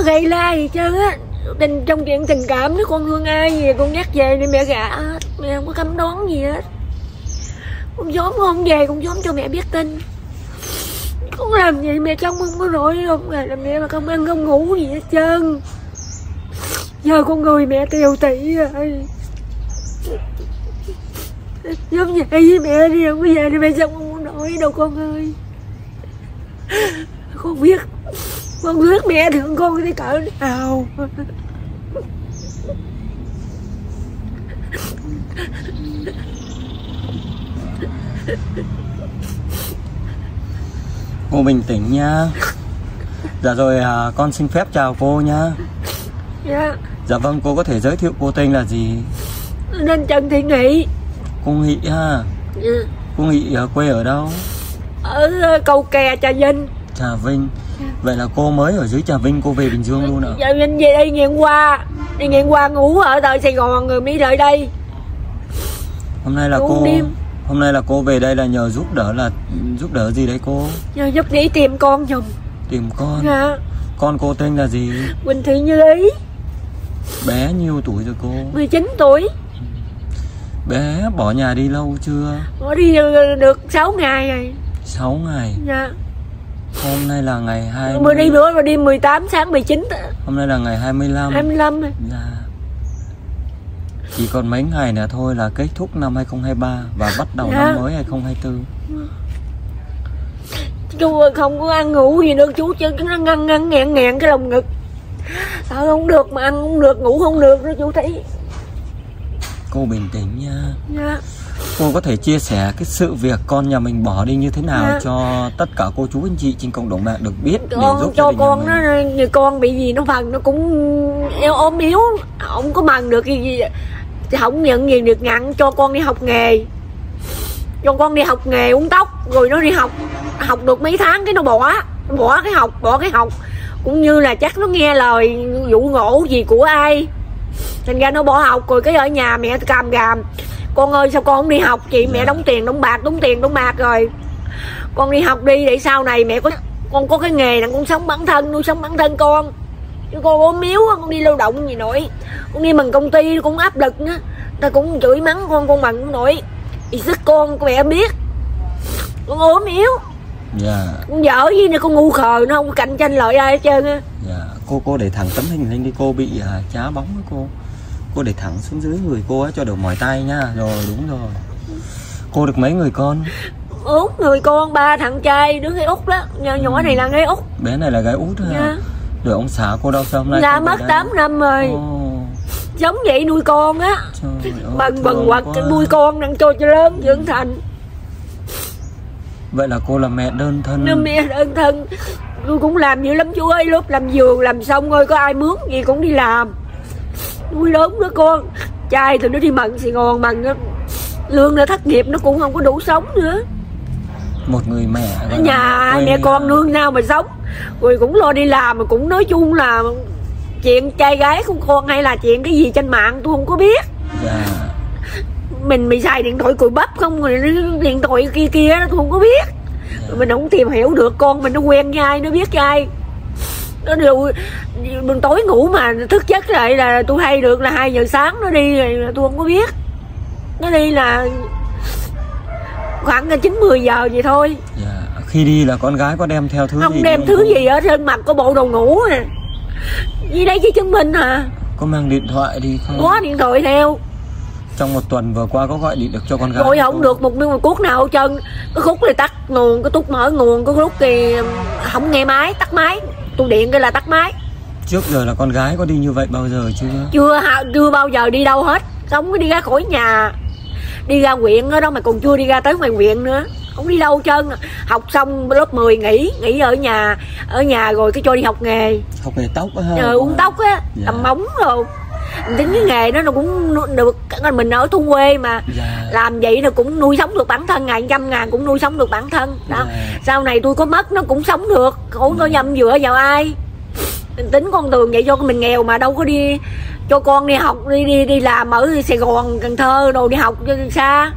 có gây la gì chứ á. Đình trong chuyện tình cảm nó con thương ai gì con nhắc về để mẹ gả hết, mẹ không có cấm đoán gì hết. Con dám không về, con dám cho mẹ biết tin. Con làm gì mẹ trong không có nổi không à, mẹ mà không ăn không ngủ gì hết trơn. Giờ con người mẹ tiều tị rồi. Dám về với mẹ đi, không có về thì mẹ sao con muốn nổi đâu con ơi. Con biết, con biết mẹ thương con tới cỡ nào. Cô bình tĩnh nha. Dạ rồi à, con xin phép chào cô nha. Dạ. Dạ vâng, cô có thể giới thiệu cô tên là gì? Nên Trần Thị Nghị. Cô Nghị ha. Dạ. Cô Nghị quê ở đâu? Ở Cầu Kè, Trà Vinh. Trà Vinh. Vậy là cô mới ở dưới Trà Vinh, cô về Bình Dương luôn ạ? Trà Vinh về đây ngang qua. Đi ngang qua ngủ ở tại Sài Gòn rồi mới đợi đây. Hôm nay là ngủ cô đêm. Hôm nay là cô về đây là nhờ giúp đỡ, là giúp đỡ gì đấy cô? Nhờ giúp để tìm con giùm. Tìm con? Dạ. Con cô tên là gì? Quỳnh Thị Như Ý. Bé nhiêu tuổi rồi cô? 19 tuổi. Bé bỏ nhà đi lâu chưa? Bỏ đi được 6 ngày rồi. 6 ngày? Dạ. Hôm nay là ngày 20. Bữa đi bữa rồi đi 18 sáng 19. Hôm nay là ngày 25. 25 rồi. Dạ. Chỉ còn mấy ngày nữa thôi là kết thúc năm 2023 và bắt đầu dạ. Năm mới 2024. Chú không có ăn ngủ gì được chú, chứ nó ngăn nghẹn cái lồng ngực. Sao không được mà ăn không được, ngủ không được đó chú thấy. Cô bình tĩnh nha. Dạ. Cô có thể chia sẻ cái sự việc con nhà mình bỏ đi như thế nào dạ. Cho tất cả cô chú anh chị trên cộng đồng mạng được biết con, để giúp cho con nó như con bị gì nó phần nó cũng ốm yếu, không có mần được gì, không nhận gì được nhận, cho con đi học nghề, cho con đi học nghề uống tóc rồi nó đi học được mấy tháng cái nó bỏ cái học cũng như là chắc nó nghe lời dụ ngỗ gì của ai thành ra nó bỏ học rồi cái ở nhà mẹ càm gàm con ơi sao con không đi học chị dạ. Mẹ đóng tiền đóng bạc rồi con đi học đi để sau này mẹ có con có cái nghề là con sống bản thân, nuôi sống bản thân con chứ con ốm yếu con đi lao động gì nổi, con đi bằng công ty cũng áp lực nữa, ta cũng chửi mắng con bằng cũng nổi thì sức con mẹ biết con ốm yếu dạ. Con dở gì nè, con ngu khờ, nó không cạnh tranh lợi ai hết trơn á dạ. Cô để thẳng tấm hình lên đi, cô bị chá bóng đó cô. Cô để thẳng xuống dưới người cô ấy cho được mỏi tay nha. Rồi đúng rồi. Cô được mấy người con? 4 người con, 3 thằng trai, đứa gái út đó. Nhỏ này là gái út. Bé này là gái út thôi yeah. Hả? Rồi ông xã cô đâu sao hôm nay? Dạ mất 8 năm rồi oh. Giống vậy nuôi con á. Bần hoặc nuôi con đang cho lớn trưởng thành. Vậy là cô là mẹ đơn thân. Nên mẹ đơn thân. Tôi cũng làm dữ lắm chú ơi, lúc làm giường làm xong ơi có ai mướn gì cũng đi làm nuôi lớn đó con. Trai thì nó đi mận Sài Gòn mận đó. Lương nó thất nghiệp nó cũng không có đủ sống nữa. Một người mẹ ở nhà mẹ con lương nào mà sống. Rồi cũng lo đi làm mà cũng nói chung là chuyện trai gái không con hay là chuyện cái gì trên mạng tôi không có biết yeah. Mình xài điện thoại cùi bắp không, rồi điện thoại kia tôi không có biết yeah. Mình không tìm hiểu được con mình nó quen với ai, nó biết với ai. Nó đều mình tối ngủ mà thức giấc lại là tôi hay được là 2 giờ sáng nó đi rồi tôi không có biết. Nó đi là khoảng 9-10 giờ vậy thôi yeah. Khi đi là con gái có đem theo thứ không gì? Đem không đem thứ không? Gì ở trên mặt có bộ đồ ngủ nè. Vì đây chỉ chứng minh hả? Có mang điện thoại đi không? Có điện thoại theo. Trong một tuần vừa qua có gọi điện được cho con gái? Rồi không được một cuốc nào hết trơn. Có khúc thì tắt nguồn, có tút mở nguồn, có khúc thì không nghe máy, tắt máy. Tôi điện cái là tắt máy. Trước giờ là con gái có đi như vậy bao giờ chưa? Chưa bao giờ đi đâu hết. Không có đi ra khỏi nhà. Đi ra huyện đó mà còn chưa đi ra tới ngoài huyện nữa. Không đi đâu trơn. Học xong lớp 10 nghỉ ở nhà. Ở nhà rồi cái cho đi học nghề. Học nghề tóc á ha? Uống tóc á, làm móng rồi. Tính cái nghề đó nó cũng được. Mình ở thôn quê mà dạ. Làm vậy là cũng nuôi sống được bản thân, ngày 100 ngàn cũng nuôi sống được bản thân đó. Dạ. Sau này tôi có mất nó cũng sống được, không có dâm dựa vào ai. Mình tính con đường vậy do mình nghèo mà đâu có đi cho con đi học, đi làm ở Sài Gòn, Cần Thơ đồ đi học xa.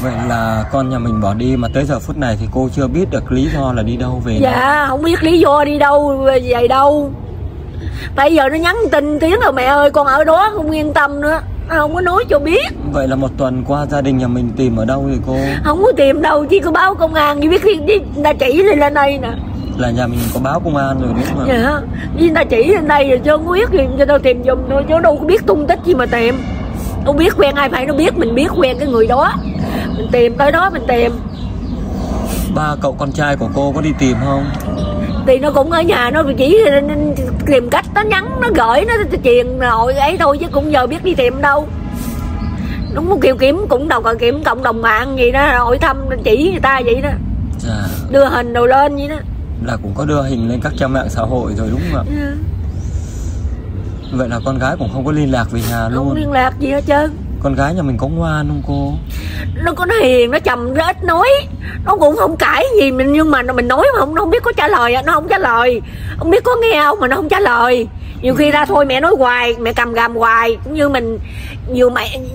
Vậy là con nhà mình bỏ đi mà tới giờ phút này thì cô chưa biết được lý do là đi đâu về. Dạ, không biết lý do đi đâu về đâu. Bây giờ nó nhắn tin tiếng rồi mẹ ơi, con ở đó không yên tâm nữa, không có nói cho biết. Vậy là một tuần qua gia đình nhà mình tìm ở đâu rồi cô? Không có tìm đâu, chỉ có báo công an, chỉ biết khi đi ta chỉ lên đây nè. Là nhà mình có báo công an rồi đúng không? Dạ, người ta chỉ lên đây rồi chứ không biết gì, cho tao tìm giùm thôi, chứ đâu có biết tung tích gì mà tìm. Không biết quen ai phải, nó biết mình biết quen cái người đó, mình tìm tới đó mình tìm. Ba cậu con trai của cô có đi tìm không? Thì nó cũng ở nhà, nó chỉ tìm cách, nó nhắn, nó gửi, nó truyền nội ấy thôi, chứ cũng giờ biết đi tìm đâu. Đúng một kiểu kiếm cũng đầu kiểm cộng đồng mạng gì đó, hỏi thăm chỉ người ta vậy đó. Dạ. Đưa hình đồ lên vậy đó. Là cũng có đưa hình lên các trang mạng xã hội rồi đúng không ạ? Ừ. Vậy là con gái cũng không có liên lạc về nhà luôn. Không liên lạc gì hết trơn. Con gái nhà mình có ngoan không cô? Nó có hiền, nó chầm, nó ít nói. Nó cũng không cãi gì mình, nhưng mà mình nói mà không, nó không biết có trả lời, nó không trả lời. Không biết có nghe không mà nó không trả lời. Nhiều khi ra thôi mẹ nói hoài, mẹ cầm gàm hoài. Cũng như mình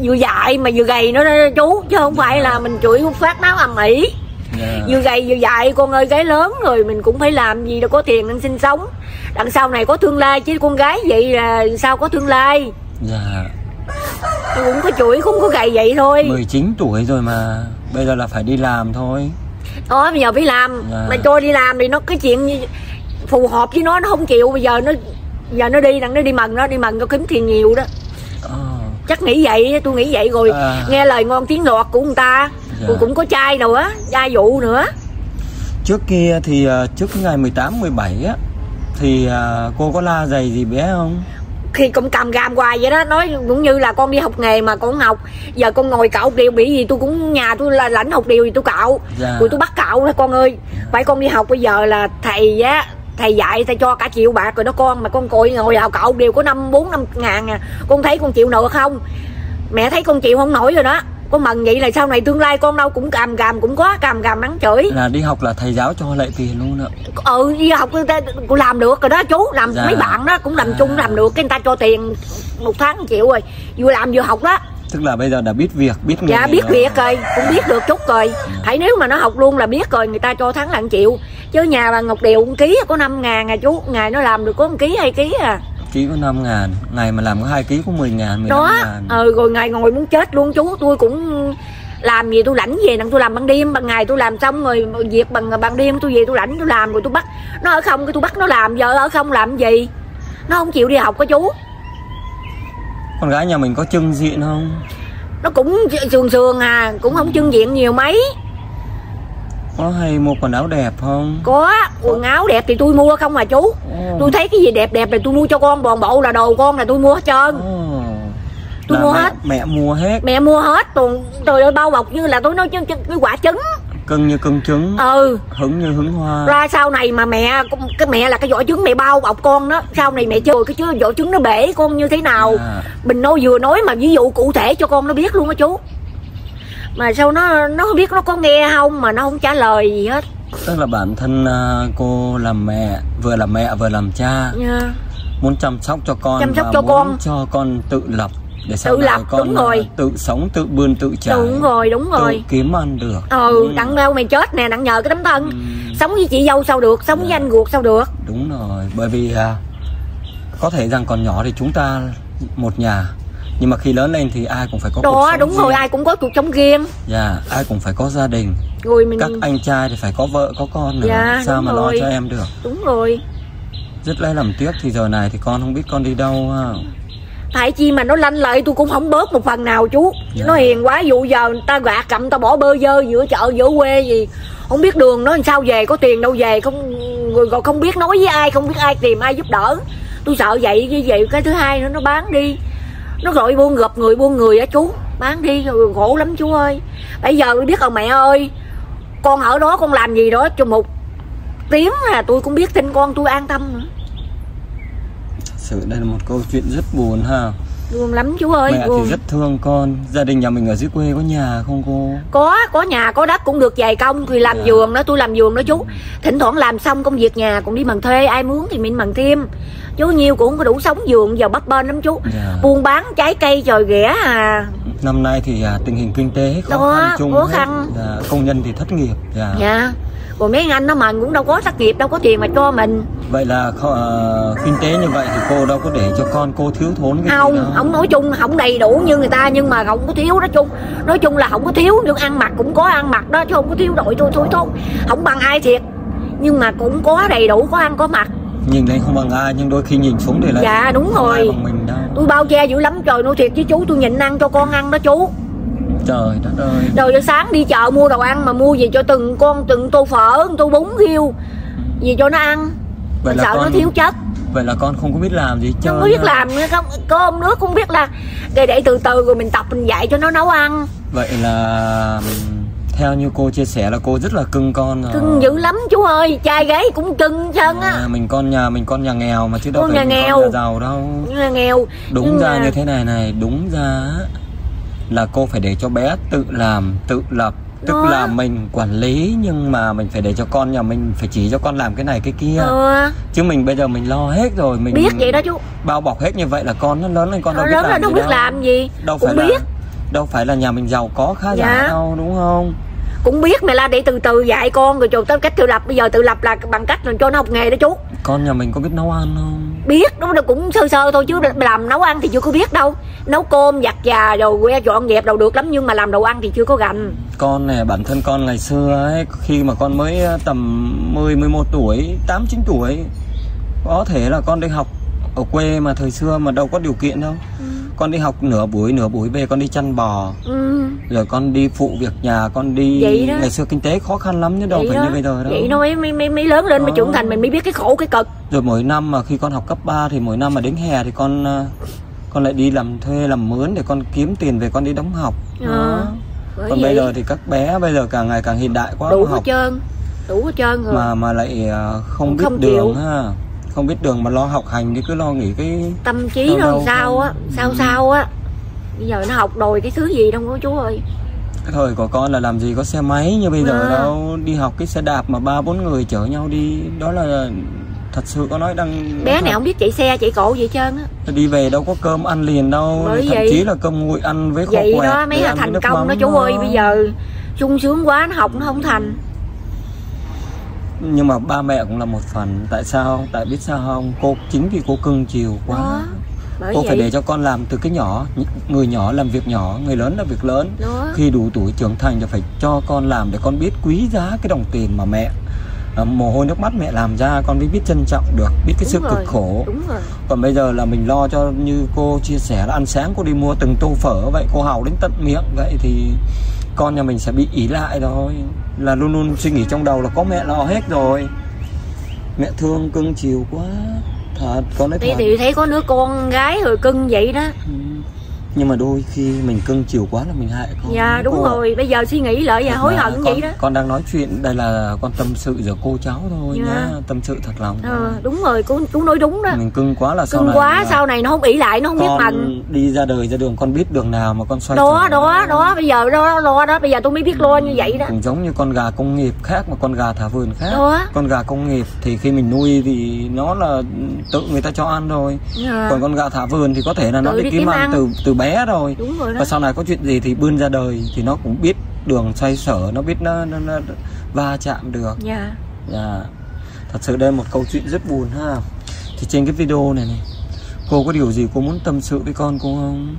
vừa dạy mà vừa gầy nó chú. Chứ không phải là mình chửi một phát náo ầm ĩ. Yeah. Vừa gầy vừa dạy con ơi, cái lớn rồi mình cũng phải làm gì để có tiền ăn sinh sống. Đằng sau này có tương lai chứ con gái vậy là sao có tương lai. Dạ. Yeah. Tôi cũng có chửi cũng có gầy vậy thôi. 19 tuổi rồi mà bây giờ là phải đi làm thôi. Đó bây giờ phải làm. Yeah. Mà tôi đi làm thì nó cái chuyện như phù hợp với nó không chịu. Bây giờ nó đi đằng nó đi mần cho kiếm tiền nhiều đó. Chắc nghĩ vậy, tôi nghĩ vậy rồi. Nghe lời ngon tiếng ngọt của người ta. Dạ. Cũng có trai nữa, gia vụ nữa. Trước kia thì trước ngày 18-17 á thì cô có la giày gì bé không? Thì cũng cầm gàm hoài vậy đó, nói cũng như là con đi học nghề mà con học. Giờ con ngồi cạo điều bị gì tôi cũng nhà tôi là lãnh học điều gì tôi cạo. Dạ. Rồi tôi bắt cạo đó con ơi. Dạ. Phải con đi học bây giờ là thầy á, thầy dạy thầy cho cả triệu bạc rồi đó con, mà con coi ngồi đào cạo điều có 4-5 ngàn à. Con thấy con chịu nợ không? Mẹ thấy con chịu không nổi rồi đó. Con mần vậy là sau này tương lai con đâu cũng càm cũng có càm mắng chửi. Là đi học là thầy giáo cho lại tiền luôn ạ. Ừ đi học người ta cũng làm được rồi đó chú, làm dạ. Mấy bạn đó cũng làm chung làm được, cái người ta cho tiền 1 tháng 1 triệu rồi, vừa làm vừa học đó. Tức là bây giờ đã biết việc biết nghề. Dạ biết đó. Việc rồi, cũng biết được chút rồi. Dạ. Phải nếu mà nó học luôn là biết rồi, người ta cho tháng là 1 triệu. Chứ nhà bà Ngọc Điều 1 ký có 5 ngàn à chú, ngày nó làm được có 1 ký 2 ký à. Ký có 5 ngàn, ngày mà làm có 2 ký có 10 ngàn, 15 ngàn. Ừ, rồi ngày ngồi muốn chết luôn chú. Tôi cũng làm gì tôi lãnh về, tôi làm ban đêm, ban ngày tôi làm xong rồi việc ban đêm tôi về tôi lãnh tôi làm, rồi tôi bắt nó ở không, tôi bắt nó làm, giờ ở không làm gì. Nó không chịu đi học đó chú. Con gái nhà mình có chưng diện không? Nó cũng sườn à, cũng không chưng diện nhiều mấy. Có hay mua quần áo đẹp không? Có, quần áo đẹp thì tôi mua không mà chú. Tôi thấy cái gì đẹp là tôi mua cho con, bòn bộ là đồ con là tôi mua hết trơn. Tôi mua hết. Mẹ mua hết. Mẹ mua hết, trời ơi bao bọc như là tôi nói cái quả trứng. Cưng như cưng trứng. Ừ. Hứng như hứng hoa. Ra sau này mà mẹ, cái mẹ là cái vỏ trứng mẹ bao bọc con đó. Sau này mẹ chơi cái vỏ trứng nó bể con như thế nào. Mình nói vừa nói mà ví dụ cụ thể cho con nó biết luôn đó chú. Mà sao nó không biết nó có nghe không mà nó không trả lời gì hết. Tức là bản thân cô làm mẹ vừa làm cha. Yeah. Muốn chăm sóc cho con, chăm sóc cho con, cho con tự lập để sau này con đúng rồi. Tự sống, tự bươn, tự trải. Đúng rồi. Tự kiếm ăn được. Đặng đâu mày chết nè, đặng nhờ cái tấm thân. Sống với chị dâu sao được, sống với anh ruột sao được. Đúng rồi, bởi vì có thể rằng còn nhỏ thì chúng ta một nhà, nhưng mà khi lớn lên thì ai cũng phải có cuộc sống riêng. Rồi ai cũng có cuộc sống riêng. Dạ, ai cũng phải có gia đình. Rồi mình... Các anh trai thì phải có vợ có con nữa. Dạ, sao mà lo cho em được. Đúng rồi. Rất lấy làm tiếc thì giờ này thì con không biết con đi đâu ha. Tại chi mà nó lanh lợi tôi cũng không bớt một phần nào chú. Dạ. Nó hiền quá, vụ giờ người ta gạt cặm ta bỏ bơ dơ giữa chợ giữa quê gì. Không biết đường nó làm sao về, có tiền đâu về, không biết nói với ai, không biết ai tìm ai giúp đỡ. Tôi sợ vậy như vậy. Cái thứ hai nữa nó bán đi. Nó gọi buôn gặp người buôn người á chú. Bán đi rồi khổ lắm chú ơi. Bây giờ tôi biết rồi mẹ ơi. Con ở đó con làm gì đó cho 1 tiếng là tôi cũng biết tin con tôi an tâm nữa. Thật sự đây là một câu chuyện rất buồn ha. buồn lắm chú ơi. Mẹ buồn. Thì rất thương con. Gia đình nhà mình ở dưới quê có nhà không cô? Có nhà có đất cũng được vài công. Thì làm vườn đó, tôi làm vườn đó chú. Thỉnh thoảng làm xong công việc nhà cũng đi mần thuê, ai muốn thì mình mần thêm. Chú nhiều cũng không có đủ sống vườn, giờ bấp bênh lắm chú. Buôn bán trái cây trời ghẻ à. Năm nay thì tình hình kinh tế khó khăn. Công nhân thì thất nghiệp. Còn mấy anh nó mà cũng đâu có thất nghiệp, đâu có tiền mà cho mình. Vậy là kinh tế như vậy thì cô đâu có để cho con cô thiếu thốn cái gì đâu. Không, nói chung không đầy đủ như người ta nhưng mà không có thiếu đó chung. Nói chung là không có thiếu, nhưng ăn mặc cũng có ăn mặc đó chứ không có thiếu đội thôi. Không bằng ai thiệt, nhưng mà cũng có đầy đủ, có ăn có mặc. Nhìn thấy không bằng ai nhưng đôi khi nhìn xuống thì lại đúng rồi. Tôi bao che dữ lắm trời, nói thiệt với chú, tôi nhịn ăn cho con ăn đó chú. Trời đất ơi. Rồi sáng đi chợ mua đồ ăn mà mua gì cho từng con, từng tô phở, tô bún riêu gì cho nó ăn. Vậy là sợ con... nó thiếu chất. Vậy là con không có biết làm gì chứ. Không có biết làm nữa, không cơm nước không biết là. Để từ từ rồi mình tập mình dạy cho nó nấu ăn. Vậy là theo như cô chia sẻ là cô rất là cưng con rồi. Cưng dữ lắm chú ơi, trai gái cũng cưng chân á. Mình con nhà nghèo mà chứ đâu phải con nhà giàu đâu. Nhà nghèo. Như thế này, đúng ra là cô phải để cho bé tự làm, tự lập. Tức là mình quản lý nhưng mà mình phải để cho con nhà mình, phải chỉ cho con làm cái này cái kia. Chứ mình bây giờ mình lo hết rồi, mình biết vậy đó chú. Bao bọc hết như vậy là con nó lớn lên, con nó lớn lên đâu biết làm gì. Đâu phải là nhà mình giàu có khá giả đâu, đúng không? Cũng biết mà là để từ từ dạy con rồi tới cách tự lập. Bây giờ tự lập là bằng cách là cho nó học nghề đó chú. Con nhà mình có biết nấu ăn không? Biết, nó cũng sơ sơ thôi chứ làm nấu ăn thì chưa có biết đâu. Nấu cơm, giặt già, rồi que dọn dẹp đầu được lắm, nhưng mà làm đồ ăn thì chưa có gành. Con này, bản thân con ngày xưa ấy, khi mà con mới tầm 10-11 tuổi, 8-9 tuổi, có thể là con đi học ở quê mà thời xưa mà đâu có điều kiện đâu. Con đi học nửa buổi về con đi chăn bò. Rồi con đi phụ việc nhà, con đi. Ngày xưa kinh tế khó khăn lắm chứ đâu phải như bây giờ đâu. Vậy nó mới lớn lên mới trưởng thành, mình mới biết cái khổ cái cực. Rồi mỗi năm mà khi con học cấp 3 thì mỗi năm mà đến hè thì con lại đi làm thuê làm mướn để con kiếm tiền về con đi đóng học. Còn bây giờ thì các bé bây giờ càng ngày càng hiện đại quá, đủ hết trơn, rồi. Mà lại không biết đường mà lo học hành thì cứ lo nghĩ cái tâm trí nó sao á, bây giờ nó học đòi cái thứ gì đâu có chú ơi. Cái thời của con là làm gì có xe máy như bây giờ đâu, đi học cái xe đạp mà 3-4 người chở nhau đi, đó là thật sự có nói đang bé này không biết chạy xe chạy cộ gì trơn á. Đi về đâu có cơm ăn liền đâu, thậm chí là cơm nguội ăn với khô quẹt. Vậy đó mới là thành công đó chú ơi, bây giờ sung sướng quá nó học nó không thành. Nhưng mà ba mẹ cũng là một phần. Tại sao? Tại biết sao không? Cô chính vì cô cưng chiều quá. Cô phải để cho con làm từ cái nhỏ. Người nhỏ làm việc nhỏ, người lớn làm việc lớn. Khi đủ tuổi trưởng thành thì phải cho con làm để con biết quý giá cái đồng tiền mà mẹ mồ hôi nước mắt mẹ làm ra, con mới biết trân trọng được, biết cái sự cực khổ. Còn bây giờ là mình lo cho, như cô chia sẻ là ăn sáng cô đi mua từng tô phở vậy, cô hàu đến tận miệng vậy thì con nhà mình sẽ bị ỷ lại thôi. Là luôn luôn suy nghĩ trong đầu là có mẹ lo hết rồi. Mẹ thương cưng chiều quá. Thật, con nói thật. Thì thấy có đứa con gái rồi cưng vậy đó. Nhưng mà đôi khi mình cưng chiều quá là mình hại con. Dạ đúng rồi, bây giờ suy nghĩ lại và hối hận vậy đó. Con đang nói chuyện, đây là con tâm sự giữa cô cháu thôi nha. Tâm sự thật lòng. Đúng rồi, chú nói đúng đó. Mình cưng quá là sau này nó không ỷ lại, nó không biết mình. Đi ra đời ra đường con biết đường nào mà con xoay Đó, bây giờ lo đó, bây giờ tôi mới biết lo như vậy đó. Cũng giống như con gà công nghiệp khác mà con gà thả vườn khác. Con gà công nghiệp thì khi mình nuôi thì nó là tự người ta cho ăn rồi. Còn con gà thả vườn thì có thể là nó đi kiếm ăn từ bé rồi. Và sau này có chuyện gì thì bươn ra đời thì nó cũng biết đường xoay sở, nó biết nó va chạm được. Thật sự đây là một câu chuyện rất buồn ha. Thì trên cái video này cô có điều gì cô muốn tâm sự với con cô không?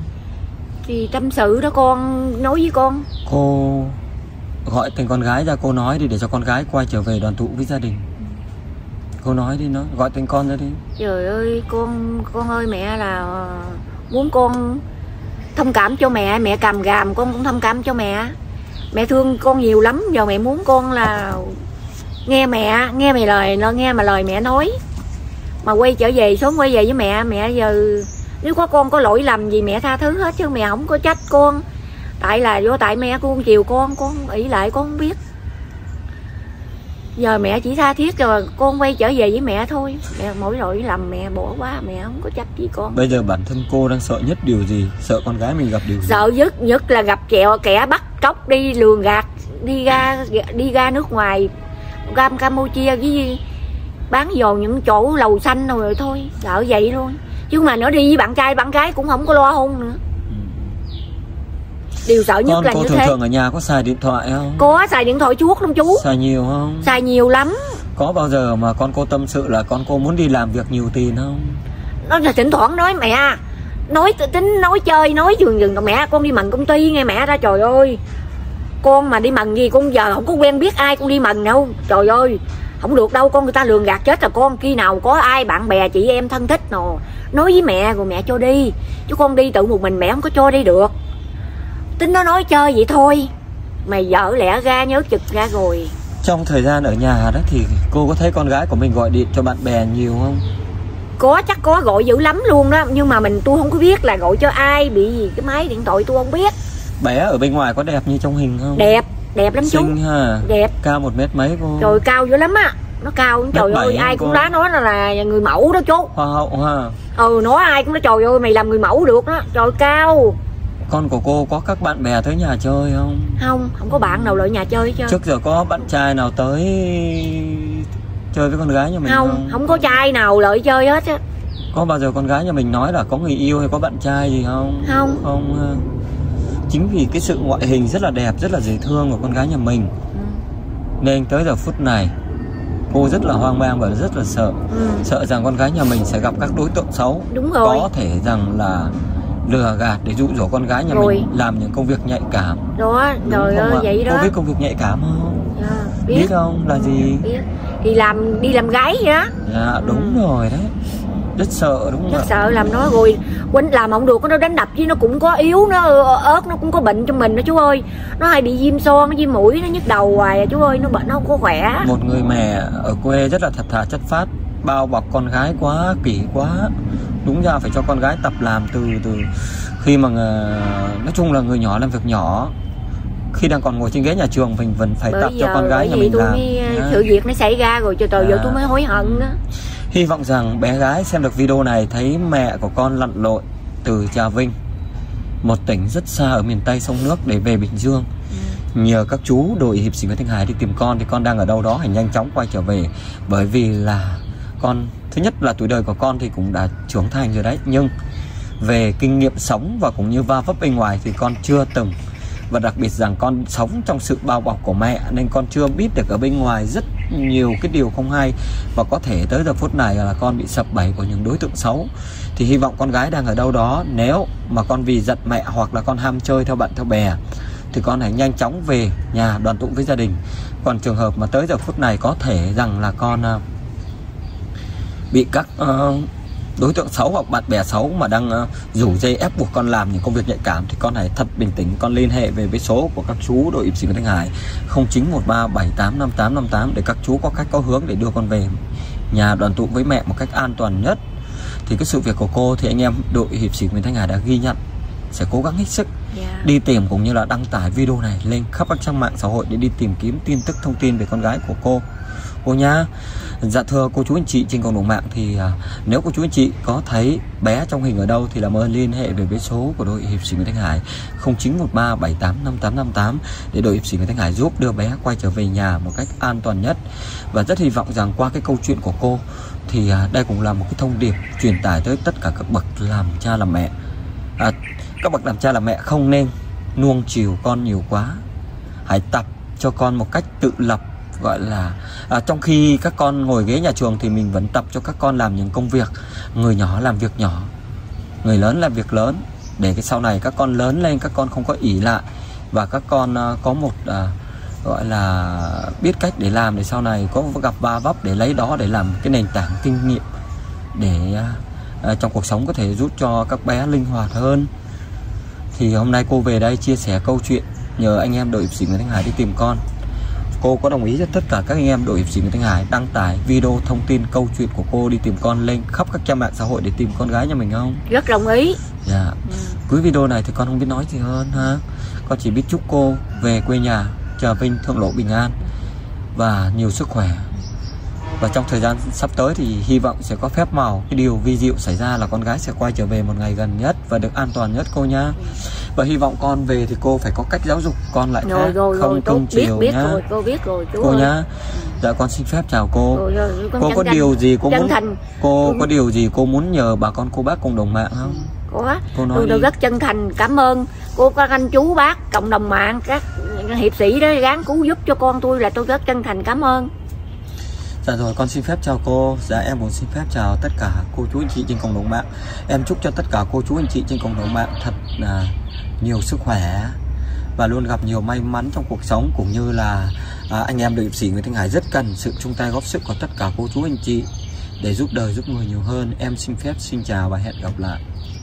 Thì tâm sự đó con, nói với con. Cô gọi tên con gái ra cô nói đi, để cho con gái quay trở về đoàn tụ với gia đình. Cô nói đi, nó gọi tên con ra đi. Trời ơi con ơi, mẹ là muốn con thông cảm cho mẹ, mẹ càm gàm con cũng thông cảm cho mẹ. Mẹ thương con nhiều lắm, giờ mẹ muốn con là nghe lời mẹ nói mà quay trở về, sớm quay về với mẹ. Mẹ giờ nếu có con có lỗi lầm gì mẹ tha thứ hết chứ mẹ không có trách con. Tại là do tại mẹ con chiều con ỷ lại, con không biết. Giờ mẹ chỉ tha thiết rồi con quay trở về với mẹ thôi. Mẹ mỗi tội làm mẹ bỏ quá, mẹ không có trách gì con. Bây giờ bản thân cô đang sợ nhất điều gì? Sợ con gái mình gặp điều gì? Sợ nhất là gặp kẻ bắt cóc đi lường gạt, đi ra nước ngoài, ra Campuchia với bán vào những chỗ lầu xanh rồi thôi. Sợ vậy luôn. Chứ mà nữa đi với bạn gái cũng không có lo hôn nữa. Điều sợ nhất là như thế. Con cô thường ở nhà có xài điện thoại không? Có xài điện thoại suốt luôn chú. Xài nhiều không? Xài nhiều lắm. Có bao giờ mà con cô tâm sự là con cô muốn đi làm việc nhiều tiền không? Nó là thỉnh thoảng nói mẹ, nói chơi, nói dừng mẹ con đi mần công ty nghe mẹ ra. Trời ơi, con mà đi mần gì con giờ không có quen biết ai con đi mần đâu. Trời ơi, không được đâu con, người ta lường gạt chết là con. Khi nào có ai bạn bè chị em thân thích nào nói với mẹ rồi mẹ cho đi, chứ con đi tự một mình mẹ không có cho đi được. Tính nó nói chơi vậy thôi, mà vợ lẽ ra nhớ chực ra rồi. Trong thời gian ở nhà đó thì cô có thấy con gái của mình gọi điện cho bạn bè nhiều không? Có, chắc có, gọi dữ lắm luôn đó. Nhưng mà tôi không có biết là gọi cho ai, bị gì cái máy điện thoại tôi không biết. Bé ở bên ngoài có đẹp như trong hình không? Đẹp, đẹp lắm chú. Xinh ha. Đẹp. Cao 1m mấy cô? Trời, cao dữ lắm á. Nó cao, trời ơi, ai cũng đã nói là người mẫu đó chú. Hoa hậu ha. Ừ, nói ai cũng nói trời ơi mày làm người mẫu được đó. Trời, cao. Con của cô có các bạn bè tới nhà chơi không? Không, không có bạn nào lại nhà chơi chứ. Trước giờ có bạn trai nào tới chơi với con gái nhà mình không? Không có trai nào lại chơi hết á. Có bao giờ con gái nhà mình nói là có người yêu hay có bạn trai gì không? Không. Không. Chính vì cái sự ngoại hình rất là đẹp, rất là dễ thương của con gái nhà mình, nên tới giờ phút này cô rất là hoang mang và rất là sợ. Sợ rằng con gái nhà mình sẽ gặp các đối tượng xấu. Đúng rồi. Có thể rằng là lừa gạt để dụ dỗ con gái nhà mình làm những công việc nhạy cảm. Đó, trời ơi, vậy đó. Cô biết công việc nhạy cảm không? Biết không? Là gì? Biết. Đi làm gái vậy đó. Dạ, đúng rồi đấy. Rất sợ đúng không? Rất sợ làm nó rồi quên làm không được, nó đánh đập chứ nó cũng có yếu, nó ớt, nó cũng có bệnh trong mình đó chú ơi. Nó hay bị viêm son, nó viêm mũi, nó nhức đầu hoài à chú ơi, nó bệnh nó không có khỏe. Một người mẹ ở quê rất là thật thà chất phác, bao bọc con gái quá kỹ quá. Đúng ra phải cho con gái tập làm từ khi mà nói chung là người nhỏ làm việc nhỏ. Khi đang còn ngồi trên ghế nhà trường mình vẫn phải tập cho con gái nhà mình làm. Sự việc nó xảy ra rồi, từ giờ tôi mới hối hận đó. Hy vọng rằng bé gái xem được video này thấy mẹ của con lặn lội từ Trà Vinh, một tỉnh rất xa ở miền Tây sông nước, để về Bình Dương. Nhờ các chú đội hiệp sĩ Nguyễn Thanh Hải đi tìm con, thì con đang ở đâu đó hãy nhanh chóng quay trở về. Bởi vì là con, thứ nhất là tuổi đời của con thì cũng đã trưởng thành rồi đấy, nhưng về kinh nghiệm sống và cũng như va vấp bên ngoài thì con chưa từng. Và đặc biệt rằng con sống trong sự bao bọc của mẹ, nên con chưa biết được ở bên ngoài rất nhiều cái điều không hay. Và có thể tới giờ phút này là con bị sập bẫy của những đối tượng xấu. Thì hy vọng con gái đang ở đâu đó, nếu mà con vì giận mẹ hoặc là con ham chơi theo bạn theo bè, thì con hãy nhanh chóng về nhà đoàn tụ với gia đình. Còn trường hợp mà tới giờ phút này có thể rằng là con bị các đối tượng xấu hoặc bạn bè xấu mà đang rủ dây ép buộc con làm những công việc nhạy cảm, thì con hãy thật bình tĩnh, con liên hệ về với số của các chú đội hiệp sĩ Nguyễn Thanh Hải 0913785858 để các chú có cách có hướng để đưa con về nhà đoàn tụ với mẹ một cách an toàn nhất. Thì cái sự việc của cô thì anh em đội hiệp sĩ Nguyễn Thanh Hải đã ghi nhận, sẽ cố gắng hết sức đi tìm cũng như là đăng tải video này lên khắp các trang mạng xã hội để đi tìm kiếm tin tức thông tin về con gái của cô. Cô nhá. Dạ thưa cô chú anh chị trên cộng đồng mạng, thì nếu cô chú anh chị có thấy bé trong hình ở đâu thì làm ơn liên hệ về với số của đội hiệp sĩ Nguyễn Thanh Hải 0913785858 để đội hiệp sĩ Nguyễn Thanh Hải giúp đưa bé quay trở về nhà một cách an toàn nhất. Và rất hy vọng rằng qua cái câu chuyện của cô thì đây cũng là một cái thông điệp truyền tải tới tất cả các bậc làm cha làm mẹ. Các bậc làm cha làm mẹ không nên nuông chiều con nhiều quá, hãy tập cho con một cách tự lập, gọi là trong khi các con ngồi ghế nhà trường thì mình vẫn tập cho các con làm những công việc, người nhỏ làm việc nhỏ, người lớn làm việc lớn, để cái sau này các con lớn lên các con không có ỷ lại và các con có một gọi là biết cách để làm, để sau này có gặp va vấp để lấy đó để làm cái nền tảng kinh nghiệm để trong cuộc sống có thể giúp cho các bé linh hoạt hơn. Thì hôm nay cô về đây chia sẻ câu chuyện nhờ anh em đội hiệp sĩ Nguyễn Thanh Hải đi tìm con. Cô có đồng ý cho tất cả các anh em đội hiệp sĩ Nguyễn Thanh Hải đăng tải video thông tin câu chuyện của cô đi tìm con lên khắp các trang mạng xã hội để tìm con gái nhà mình không? Rất đồng ý. Dạ. Cuối video này thì con không biết nói gì hơn ha. Con chỉ biết chúc cô về quê nhà Trà Vinh thượng lộ bình an. và nhiều sức khỏe. Và trong thời gian sắp tới thì hy vọng sẽ có phép màu. Cái điều vi diệu xảy ra là con gái sẽ quay trở về một ngày gần nhất và được an toàn nhất cô nhá. Và hy vọng con về thì cô phải có cách giáo dục con lại khác, không cưng chiều nhá. Cô biết rồi cô nhá. Dạ con xin phép chào cô. Cô có điều gì cô muốn, cô có điều gì cô muốn nhờ bà con cô bác cùng đồng mạng không? Tôi rất chân thành cảm ơn cô, các anh chú bác cộng đồng mạng, các hiệp sĩ đó gắng cứu giúp cho con tôi là tôi rất chân thành cảm ơn. Dạ rồi, con xin phép chào cô. Dạ em cũng xin phép chào tất cả cô chú anh chị trên cộng đồng mạng. Em chúc cho tất cả cô chú anh chị trên cộng đồng mạng thật là nhiều sức khỏe và luôn gặp nhiều may mắn trong cuộc sống, cũng như là anh em đội hiệp sĩ Nguyễn Thanh Hải rất cần sự chung tay góp sức của tất cả cô chú anh chị để giúp đời giúp người nhiều hơn. Em xin phép xin chào và hẹn gặp lại.